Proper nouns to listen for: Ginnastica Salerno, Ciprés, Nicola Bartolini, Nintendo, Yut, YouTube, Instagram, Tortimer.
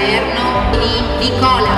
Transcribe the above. Salerno di Nicola